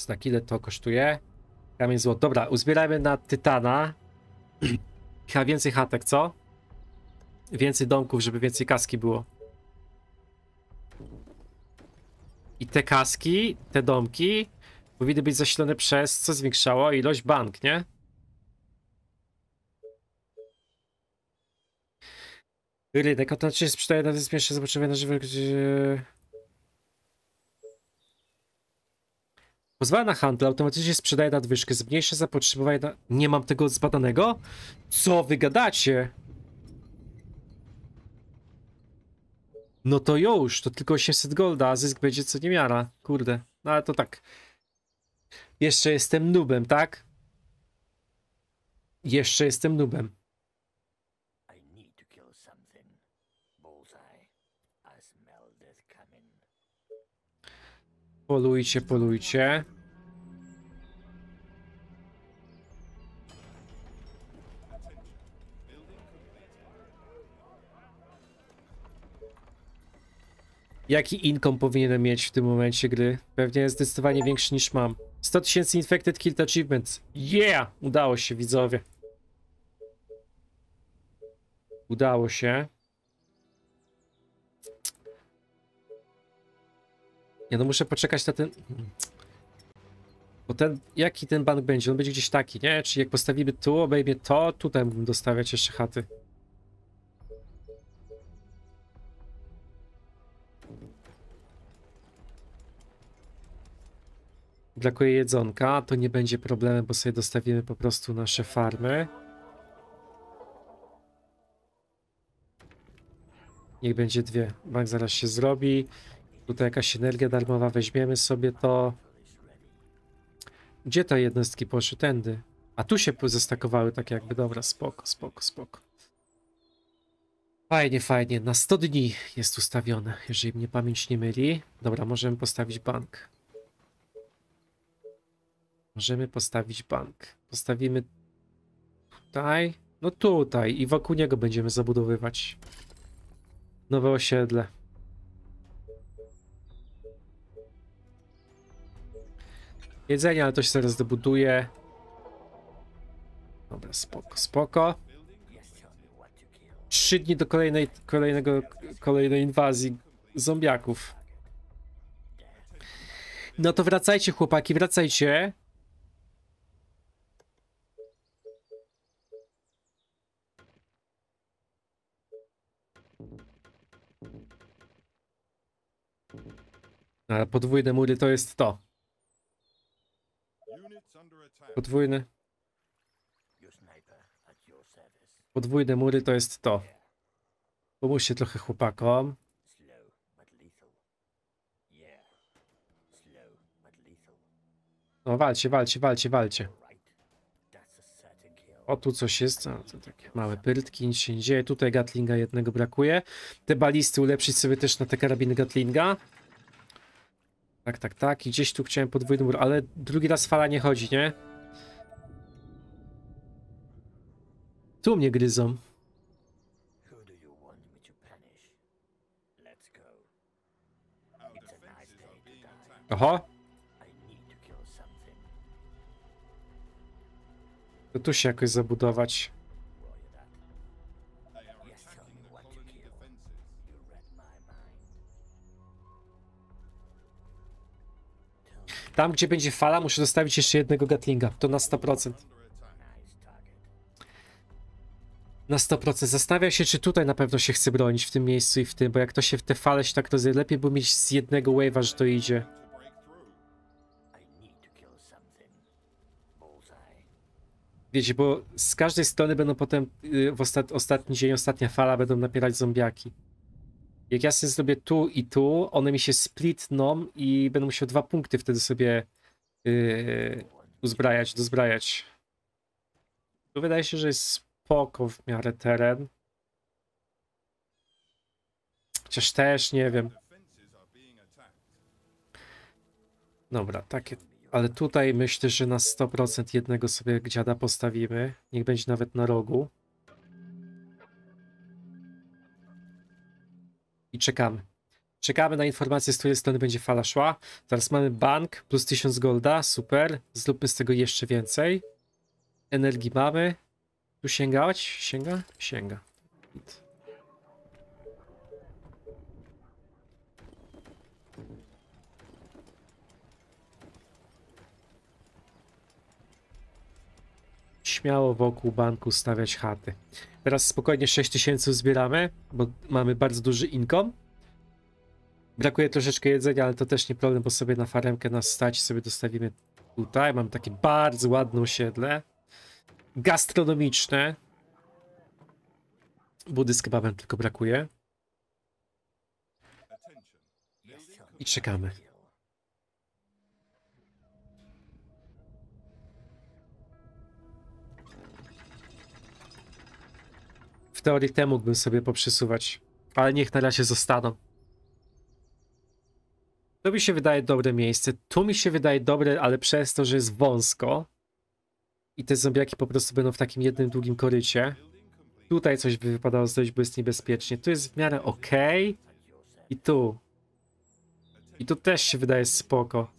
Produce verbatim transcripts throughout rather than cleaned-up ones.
Więc na ile to kosztuje? Kamień złoty. Dobra, uzbierajmy na Tytana. Chyba więcej chatek, co? Więcej domków, żeby więcej kaski było. I te kaski, te domki powinny być zasilone przez, co zwiększało ilość bank, nie? Rynek, to znaczy sprzedaje na wyspie jeszcze zobaczymy na żywo, gdzie... Pozwala na handel, automatycznie sprzedaje nadwyżkę, zmniejsza zapotrzebowanie na... Nie mam tego zbadanego? Co wy gadacie? No to już, to tylko osiemset golda, a zysk będzie co niemiara. Kurde, no ale to tak. Jeszcze jestem noobem, tak? Jeszcze jestem noobem. Polujcie, polujcie. Jaki income powinienem mieć w tym momencie gry? Pewnie jest zdecydowanie większy niż mam. sto tysięcy infected killed achievements. Yeah! Udało się, widzowie. Udało się. Ja no muszę poczekać na ten... Bo ten... Jaki ten bank będzie? On będzie gdzieś taki, nie? Czyli jak postawimy tu, obejmie to, tutaj mógłbym dostawiać jeszcze chaty. Brakuje jedzonka, to nie będzie problemem, bo sobie dostawimy po prostu nasze farmy. Niech będzie dwie. Bank zaraz się zrobi. Tutaj jakaś energia darmowa, weźmiemy sobie to. Gdzie te jednostki poszły? Tędy. A tu się zestakowały tak jakby, dobra, spoko, spoko, spoko. Fajnie, fajnie, na sto dni jest ustawione, jeżeli mnie pamięć nie myli. Dobra, możemy postawić bank. Możemy postawić bank. Postawimy tutaj, no tutaj i wokół niego będziemy zabudowywać nowe osiedle. Jedzenie, ale to się zaraz dobuduje. Dobra, spoko, spoko. Trzy dni do kolejnej, kolejnego, kolejnej inwazji zombiaków. No to wracajcie, chłopaki, wracajcie. Ale podwójne mury to jest to. Podwójne. Podwójne mury to jest to. Pomóżcie trochę chłopakom. No walcie, walcie, walcie, walcie. O, tu coś jest. O, to takie małe pyrtki, nic się nie dzieje. Tutaj Gatlinga jednego brakuje. Te balisty ulepszyć sobie też na te karabiny Gatlinga. Tak, tak, tak. I gdzieś tu chciałem podwójny mur, ale drugi raz fala nie chodzi, nie? Tu mnie gryzą. Oho. To tu się jakoś zabudować. Tam, gdzie będzie fala, muszę dostawić jeszcze jednego Gatlinga. To na sto procent. Na sto procent. Zastanawiam się, czy tutaj na pewno się chce bronić w tym miejscu i w tym, bo jak to się w te fale się tak rozjedzie, lepiej by mieć z jednego wave'a, że to idzie. Wiecie, bo z każdej strony będą potem w ostat ostatni dzień, ostatnia fala, będą napierać zombiaki. Jak ja sobie zrobię tu i tu, one mi się splitną i będę musiał dwa punkty wtedy sobie yy, uzbrajać, dozbrajać. Tu wydaje się, że jest spoko w miarę teren. Chociaż też nie wiem. Dobra, takie. Ale tutaj myślę, że na sto procent jednego sobie dziada postawimy. Niech będzie nawet na rogu. I czekamy. Czekamy na informację, z której strony będzie fala szła. Teraz mamy bank, plus tysiąc golda, super. Zróbmy z tego jeszcze więcej. Energii mamy. Tu sięgać? Sięga? Sięga. Śmiało wokół banku stawiać chaty. Teraz spokojnie sześć tysięcy zbieramy, bo mamy bardzo duży income. Brakuje troszeczkę jedzenia, ale to też nie problem, bo sobie na faremkę nas stać, sobie dostawimy tutaj. Mam takie bardzo ładne osiedle. Gastronomiczne. Budy z kebabem tylko brakuje. I czekamy. W teorii te mógłbym sobie poprzesuwać, ale niech na razie zostaną. To mi się wydaje dobre miejsce. Tu mi się wydaje dobre, ale przez to, że jest wąsko i te zombiaki po prostu będą w takim jednym długim korycie. Tutaj coś by wypadało zrobić, bo jest niebezpiecznie. Tu jest w miarę ok. I tu. I tu też się wydaje spoko.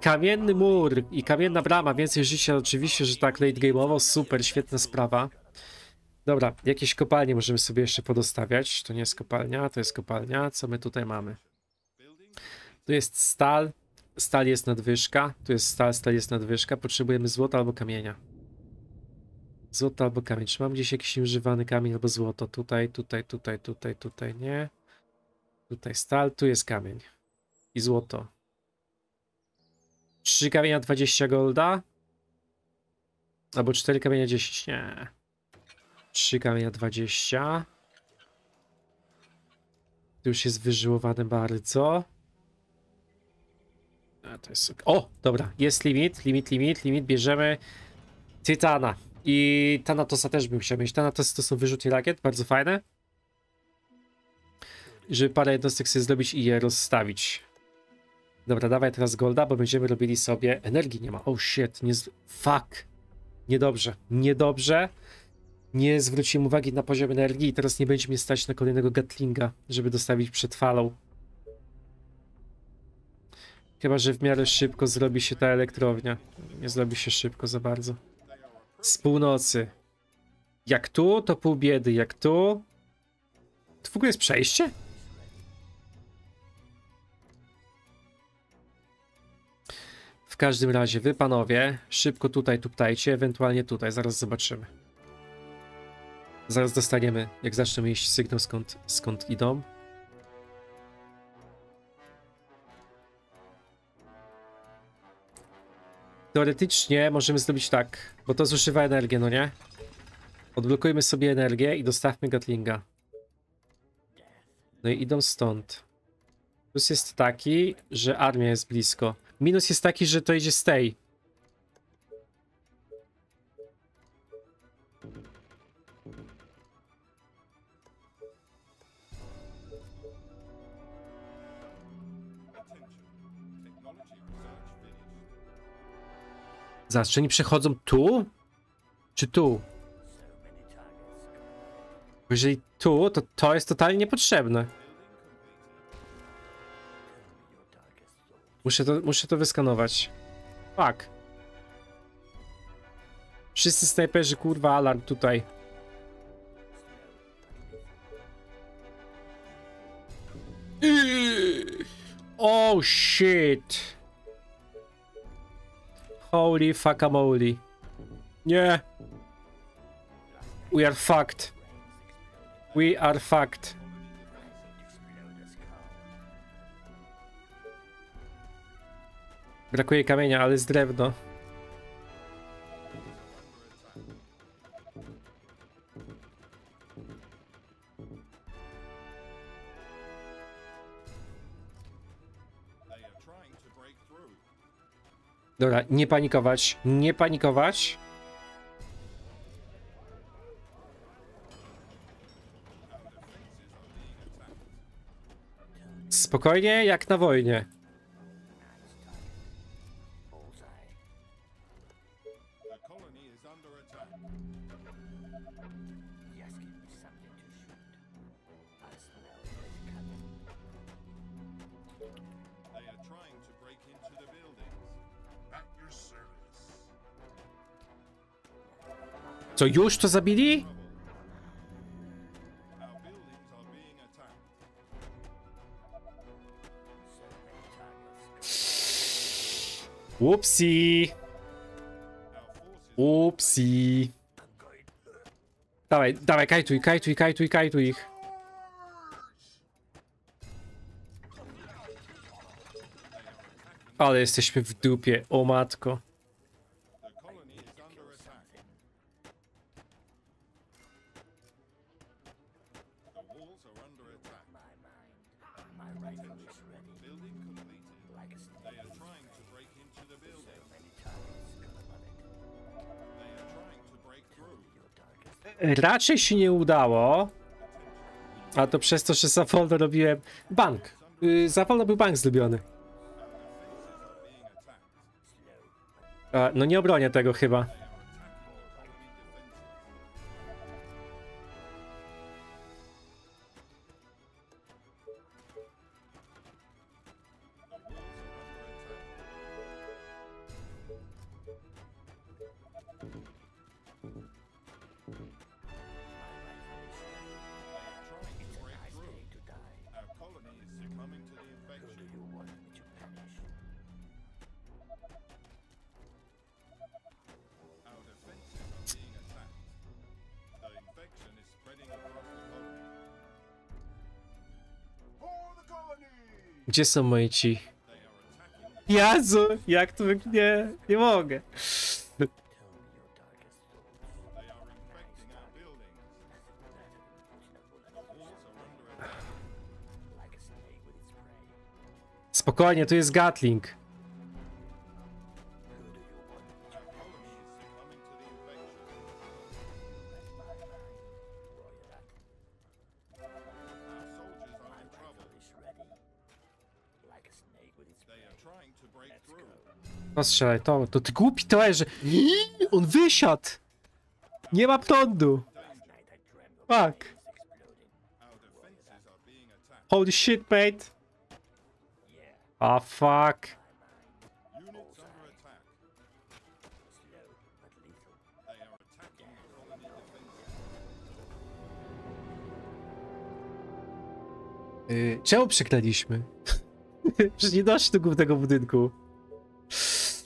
Kamienny mur i kamienna brama. Więcej życia oczywiście, że tak late game'owo. Super, świetna sprawa. Dobra, jakieś kopalnie możemy sobie jeszcze podostawiać. To nie jest kopalnia, to jest kopalnia. Co my tutaj mamy? Tu jest stal. Stal jest nadwyżka. Tu jest stal, stal jest nadwyżka. Potrzebujemy złota albo kamienia. Złoto albo kamień. Czy mam gdzieś jakiś używany kamień albo złoto? Tutaj, tutaj, tutaj, tutaj, tutaj, nie. Tutaj stal, tu jest kamień. I złoto. trzy kamienia dwadzieścia golda. Albo cztery kamienia dziesięć, nie. trzy kamienia dwadzieścia. Tu już jest wyżyłowane bardzo. A to jest... O, dobra, jest limit, limit, limit, limit. Bierzemy Tytana. I Thanatosa też bym chciał mieć. Thanatos to są wyrzuty rakiet, bardzo fajne. Żeby parę jednostek sobie zrobić i je rozstawić. Dobra, dawaj teraz golda, bo będziemy robili sobie... Energii nie ma. Oh shit, nie... Z... Fuck. Niedobrze, niedobrze. Nie zwróciłem uwagi na poziom energii i teraz nie będzie mnie stać na kolejnego Gatlinga, żeby dostawić przed falą. Chyba że w miarę szybko zrobi się ta elektrownia. Nie zrobi się szybko za bardzo. Z północy. Jak tu, to pół biedy. Jak tu... To w ogóle jest przejście? W każdym razie, wy panowie, szybko tutaj tuptajcie, ewentualnie tutaj, zaraz zobaczymy. Zaraz dostaniemy, jak zaczniemy iść sygnał, skąd, skąd idą. Teoretycznie możemy zrobić tak, bo to zużywa energię, no nie? Odblokujmy sobie energię i dostawmy Gatlinga. No i idą stąd. Plus jest taki, że armia jest blisko. Minus jest taki, że to idzie z tej. Zaraz, czy oni przechodzą tu? Czy tu? Bo jeżeli tu, to to jest totalnie niepotrzebne. Muszę to, muszę to wyskanować. Fuck. Wszyscy snajperzy, kurwa, alarm tutaj. Oh shit. Holy fuckamoli. Nie. We are fucked. We are fucked. Brakuje kamienia, ale jest drewno. Dobra, nie panikować, nie panikować. Spokojnie, jak na wojnie. Co, już to zabili? Upsi. Upsi. Dawaj, dawaj, kajtuj, kajtuj, kajtuj, kajtuj ich. Ale jesteśmy w dupie, o matko. Raczej się nie udało, a to przez to, że za wolno robiłem bank. Yy, za wolno był bank zrobiony. A, no nie obronię tego chyba. Gdzie są moi ci? Jezu, jak to wygląda? Nie mogę. Spokojnie, tu jest Gatling. Ostrzelaj to, to ty głupi toerze. On wysiadł. Nie ma prądu. Fuck. Holy shit, mate. A fuck. Yy, czemu przeklaliśmy? Przecież nie doszli do głównego budynku.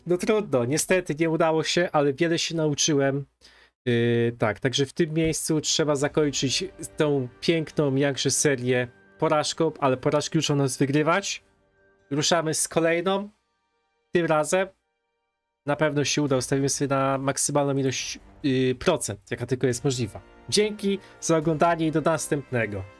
No trudno, niestety nie udało się, ale wiele się nauczyłem. Yy, tak, także w tym miejscu trzeba zakończyć tą piękną jakże serię porażką, ale porażki już nas wygrywać. Ruszamy z kolejną. Tym razem na pewno się uda. Ustawimy sobie na maksymalną ilość yy, procent, jaka tylko jest możliwa. Dzięki za oglądanie i do następnego.